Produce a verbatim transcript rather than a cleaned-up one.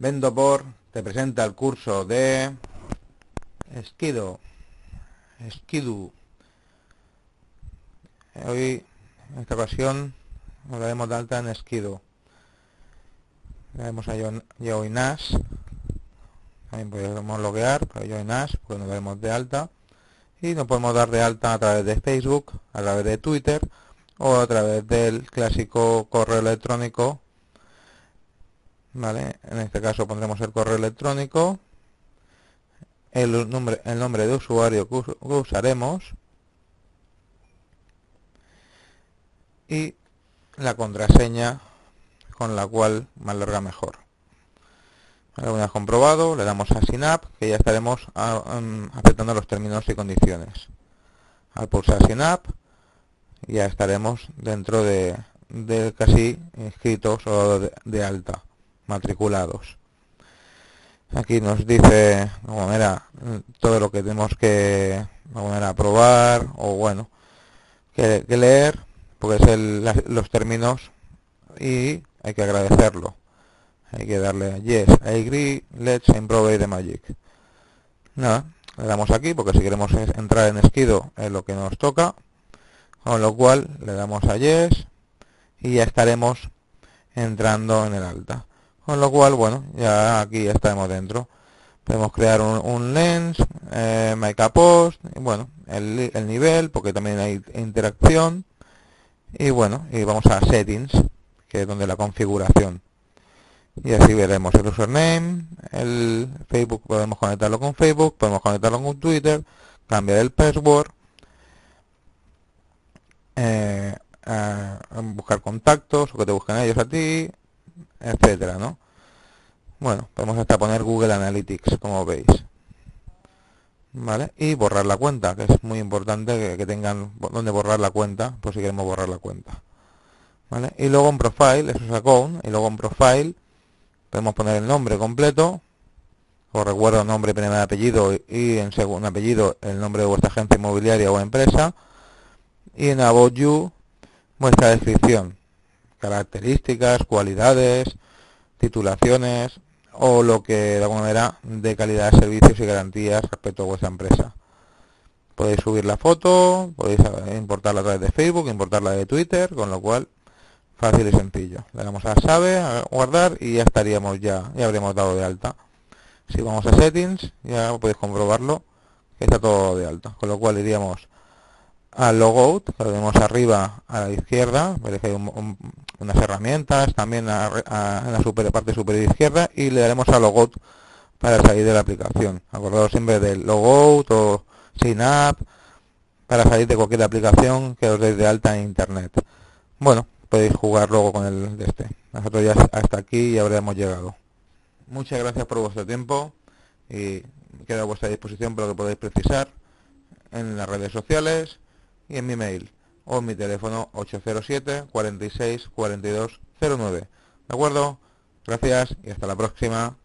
Vendopor te presenta el curso de Squidoo. Squidoo. Hoy, en esta ocasión, nos daremos de alta en Squidoo. Le damos a YoINAS. También podemos loguear para YoINAS, pues nos daremos de alta. Y nos podemos dar de alta a través de Facebook, a través de Twitter o a través del clásico correo electrónico. Vale, en este caso pondremos el correo electrónico, el nombre, el nombre de usuario que usaremos y la contraseña, con la cual más larga mejor. Vale, una vez comprobado, le damos a Sign Up, que ya estaremos a, um, apretando los términos y condiciones. Al pulsar Sign Up ya estaremos dentro de, de casi inscritos o de, de alta, matriculados. Aquí nos dice de manera todo lo que tenemos que de manera aprobar o bueno que, que leer, porque es el, la, los términos, y hay que agradecerlo, hay que darle a yes, I agree, let's improve the magic. Nada, le damos aquí porque si queremos entrar en Squidoo es lo que nos toca, con lo cual le damos a yes y ya estaremos entrando en el alta. Con lo cual, bueno, ya aquí ya estaremos dentro. Podemos crear un, un lens, eh, make a post, y bueno, el, el nivel, porque también hay interacción. Y bueno, y vamos a settings, que es donde la configuración. Y así veremos el username, el Facebook, podemos conectarlo con Facebook, podemos conectarlo con Twitter, cambiar el password, eh, eh, buscar contactos o que te busquen ellos a ti, etcétera, ¿no? Bueno, podemos hasta poner Google Analytics, como veis. ¿Vale? Y borrar la cuenta, que es muy importante que, que tengan donde borrar la cuenta, por si queremos borrar la cuenta. ¿Vale? Y luego en Profile, eso es Account, y luego en Profile podemos poner el nombre completo, os recuerdo nombre, primer apellido y en segundo apellido el nombre de vuestra agencia inmobiliaria o empresa, y en About You vuestra descripción, características, cualidades, titulaciones o lo que de alguna manera de calidad de servicios y garantías respecto a vuestra empresa. Podéis subir la foto, podéis importarla a través de Facebook, importarla de Twitter, con lo cual fácil y sencillo. Le damos a Save, a guardar y ya estaríamos ya, ya habríamos dado de alta. Si vamos a Settings, ya podéis comprobarlo, que está todo de alta, con lo cual iríamos al Logout, que lo vemos arriba a la izquierda, veréis que hay un, un, unas herramientas también a, a, en la super, parte superior izquierda, y le daremos a Logout para salir de la aplicación. Acordaros siempre del Logout o Sign Up para salir de cualquier aplicación que os deis de alta en internet. Bueno, podéis jugar luego con el de este. Nosotros ya hasta aquí ya habremos llegado. Muchas gracias por vuestro tiempo y quedo a vuestra disposición para lo que podáis precisar en las redes sociales y en mi mail o en mi teléfono ocho cero siete cuarenta y seis cuarenta y dos cero nueve. ¿De acuerdo? Gracias y hasta la próxima.